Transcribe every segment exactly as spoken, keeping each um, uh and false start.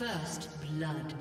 First blood.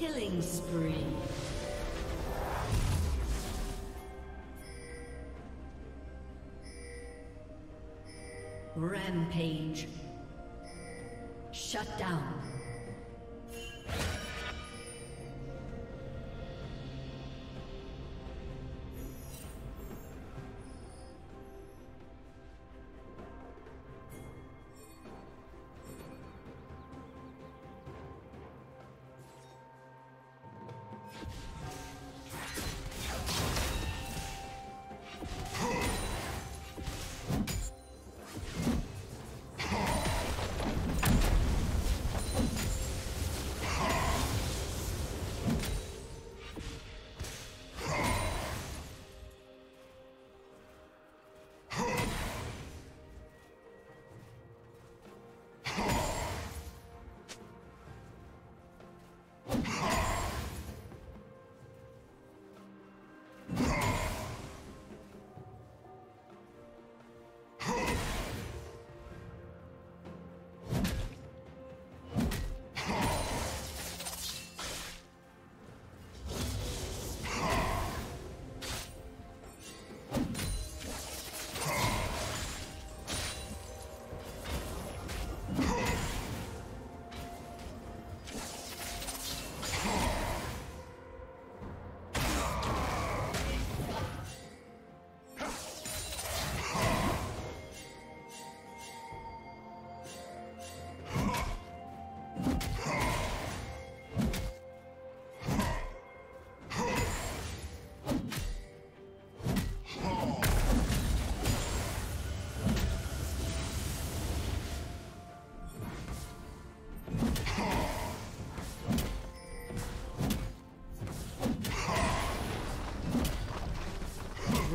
Killing spree. Rampage. Shut down.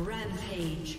Rampage.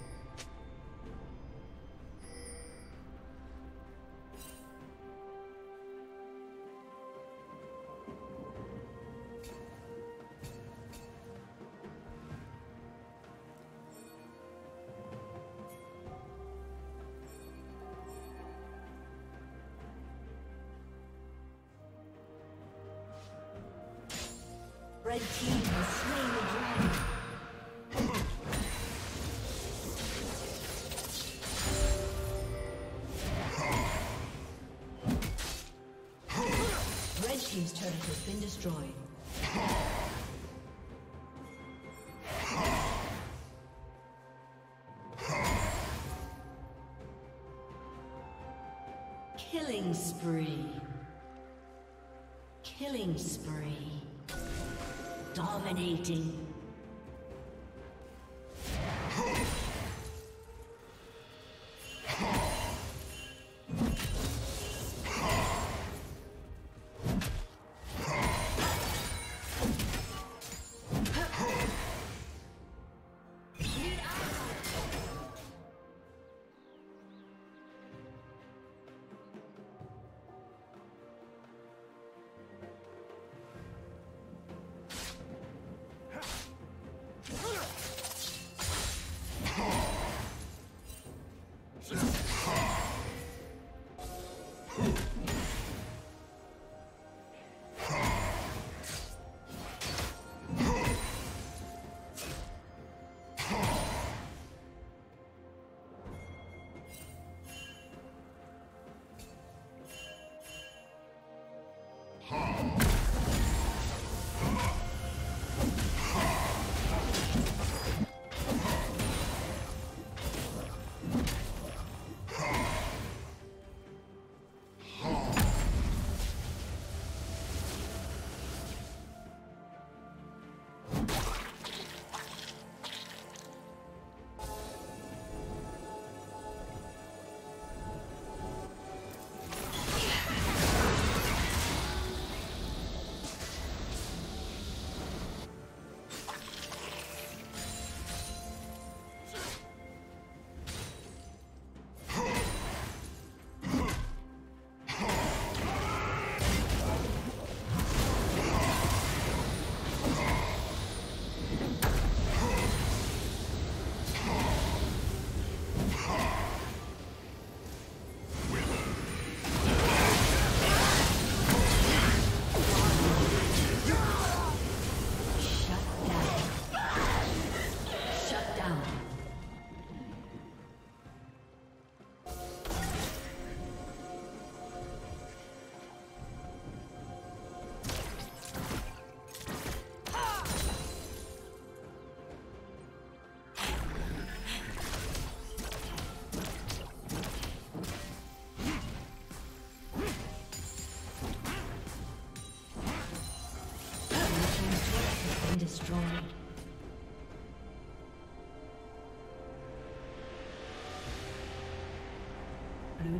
Red team has slain the dragon. Red team's turret has been destroyed. Killing spree. Killing spree. Dominating. Blue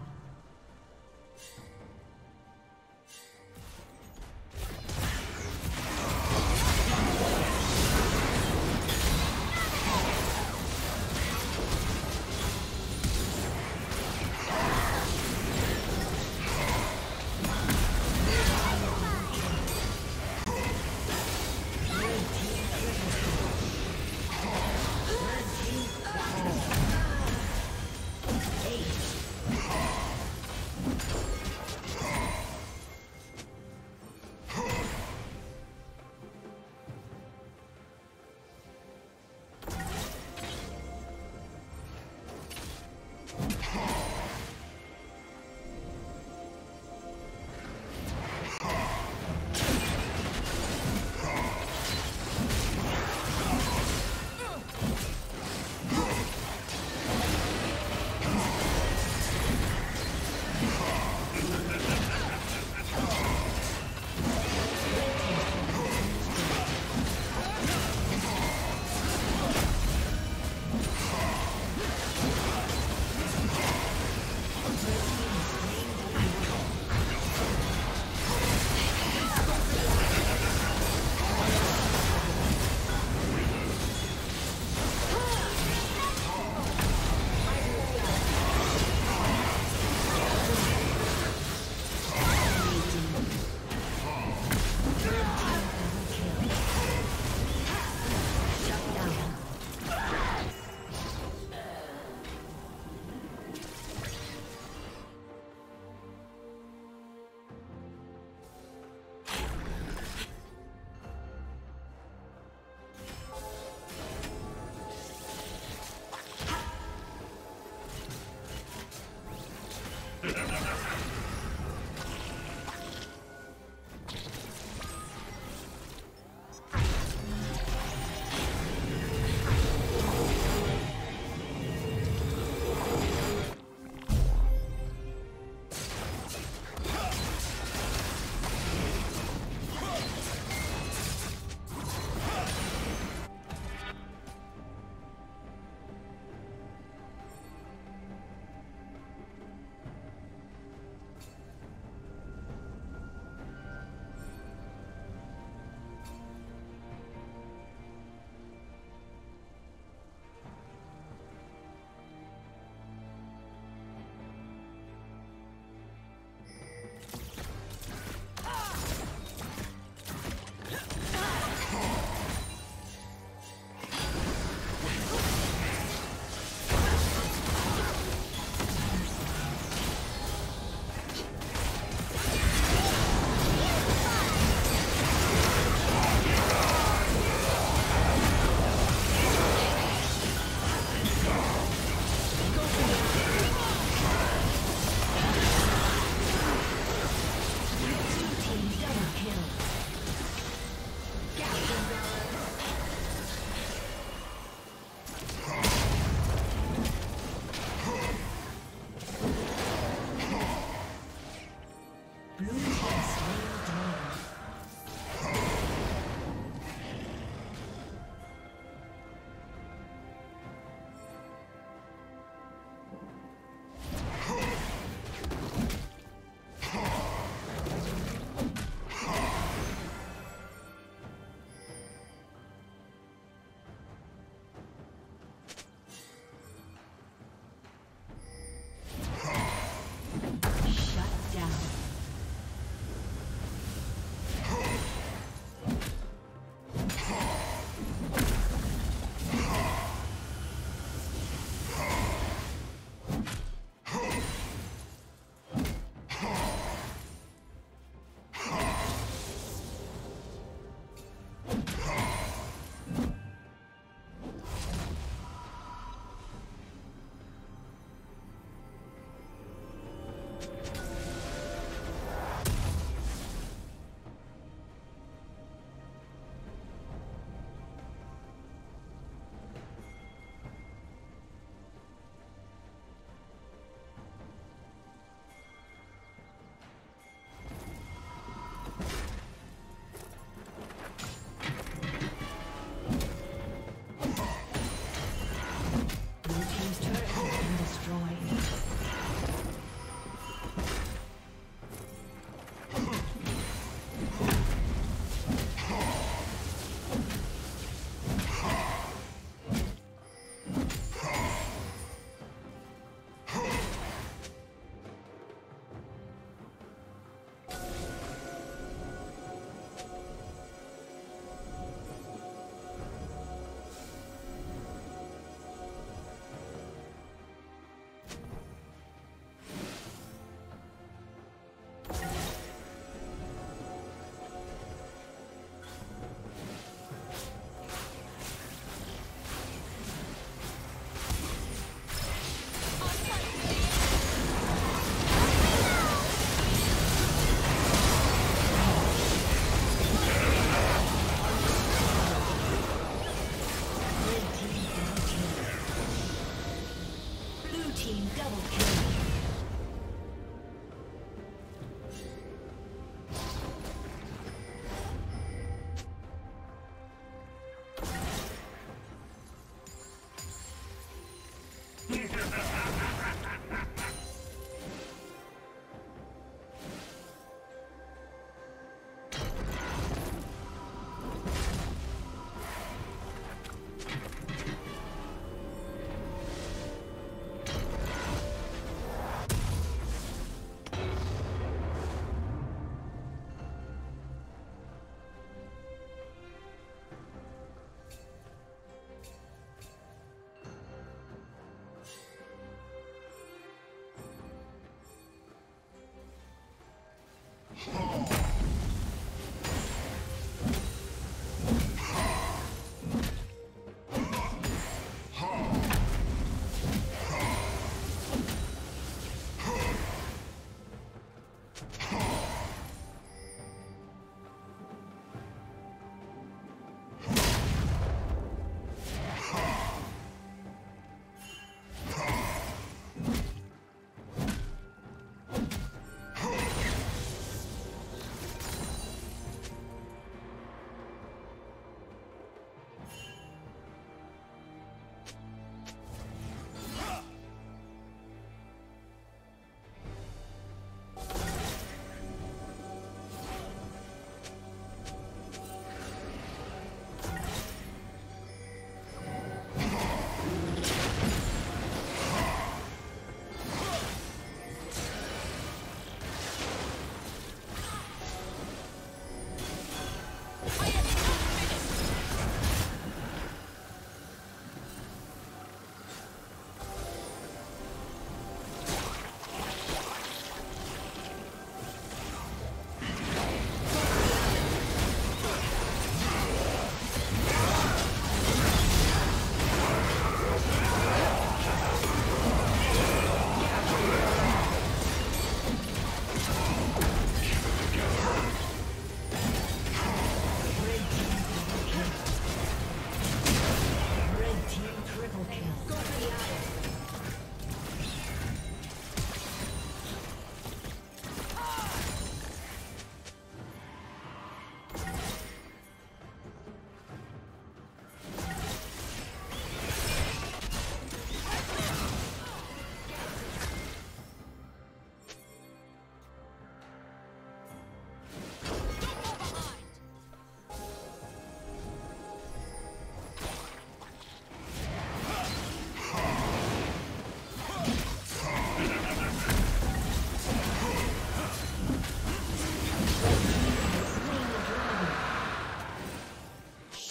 Oh!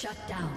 Shut down.